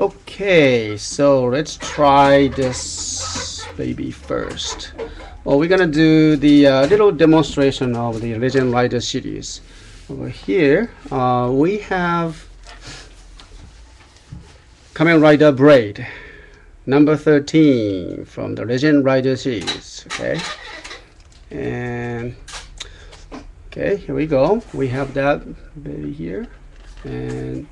Okay, so let's try this baby first. Well, we're gonna do the little demonstration of the Legend Rider series. Over here, we have Kamen Rider Blade, number 13 from the Legend Rider series. Okay, and okay, here we go. We have that baby here, and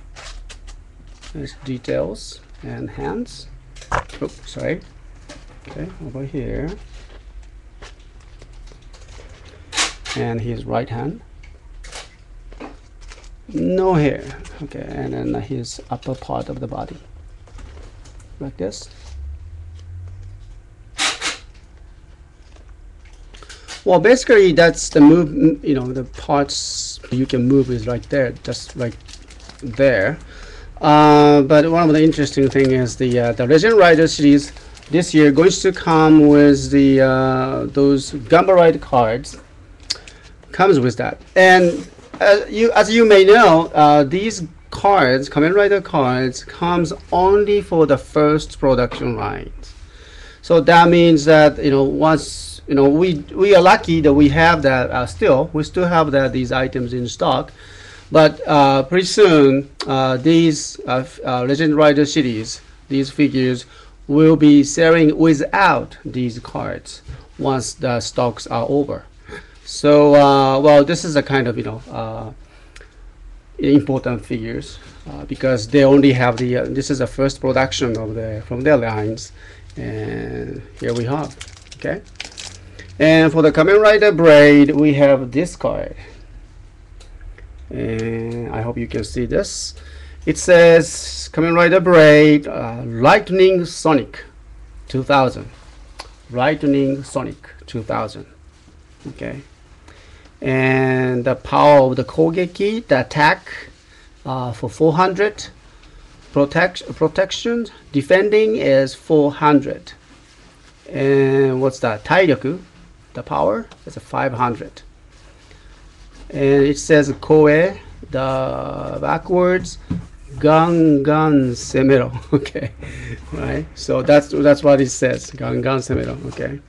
there's details and hands. Oops, sorry. Okay, over here, and his right hand. No hair. Okay, and then his upper part of the body, like this. Well, basically that's the move. You know, the parts you can move is right there, just right there. But one of the interesting thing is the Legend Rider series this year going to come with the those Ganbaride cards. Comes with that, and as you may know, these cards, Kamen Rider cards, comes only for the first production lines. So that means that, you know, once, you know, we are lucky that we have that we still have that these items in stock, but pretty soon these Legend Rider series, these figures will be selling without these cards once the stocks are over. So well, this is a kind of, you know, important figures because they only have the this is the first production of the from their lines, and here we have. Okay, and for the Kamen Rider Blade, we have this card, and I hope you can see this. It says Kamen Rider Blade Lightning Sonic 2000, Lightning Sonic 2000. Okay. And the power of the Kogeki, the attack for 400, protection, defending is 400. And what's that? Tairyoku, the power is 500. And it says Koe, the backwards, Gangan Semero. Okay, right. So that's what it says, Gangan Semero. Okay.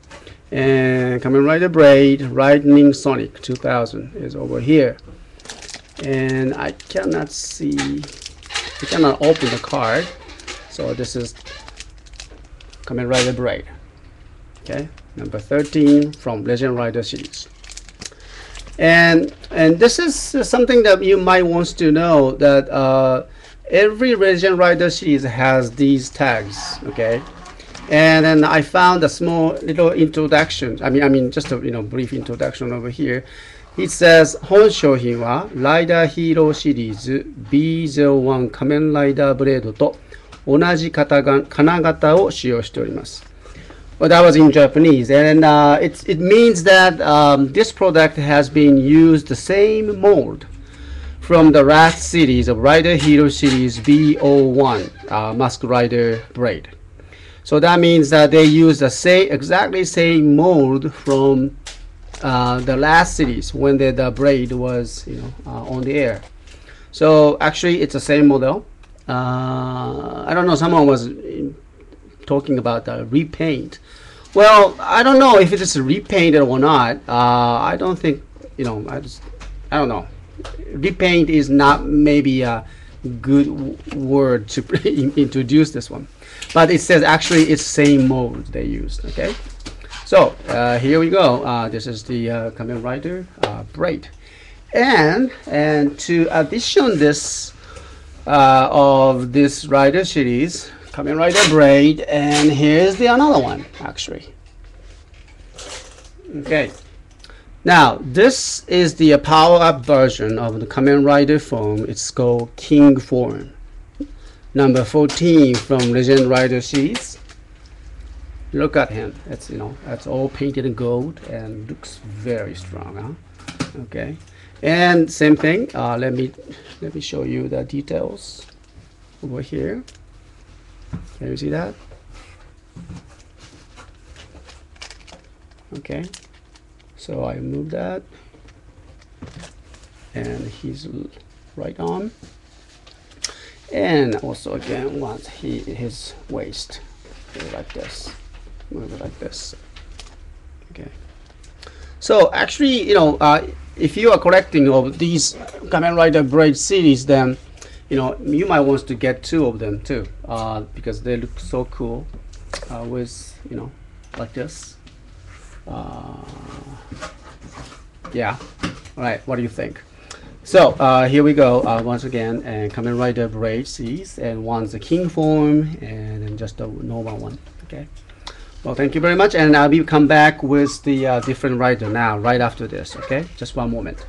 And Kamen Rider Blade Lightning Sonic 2000 is over here, and I cannot see, I cannot open the card. So this is Kamen Rider Blade, okay, number 13 from Legend Rider series. And this is something that you might want to know, that every Legend Rider series has these tags, okay. And then I found a small little introduction. I mean, just a, you know, brief introduction over here. It says, "Hon shouhin wa Rider Hero Series B01 Kamen Rider Blade to onaji kanagata wo shiyou shite orimasu." Well, that was in Japanese, and it means that this product has been used the same mold from the last series of Rider Hero Series B01 Mask Rider Blade. So that means that they use the same, exactly same mold from the last series when the braid was, you know, on the air. So actually, it's the same model. I don't know. Someone was talking about the repaint. Well, I don't know if it is repainted or not. I don't think, you know. I don't know. Repaint is not maybe a good word to introduce this one. But it says actually it's same mold they used. Okay, so here we go. This is the Kamen Rider Blade, and to addition this of this Rider series, Kamen Rider Blade, and here's the another one actually. Okay, now this is the power up version of the Kamen Rider form. It's called King form. Number 14 from Legend Rider series. Look at him. It's, you know, that's all painted in gold and looks very strong, huh? Okay. And same thing. Let me show you the details over here. Can you see that? Okay. So I move that, and his right arm. and also again once his waist, move like this, move it like this. Okay, so actually, you know, if you are collecting of these Kamen Rider Blade series, then you know you might want to get two of them too, because they look so cool with, you know, like this. Yeah, all right, what do you think? So here we go once again, and Kamen Rider Blade series, and one's the King form and just a normal one. Okay, well, thank you very much, and I'll come back with the different rider now right after this. Okay, just one moment.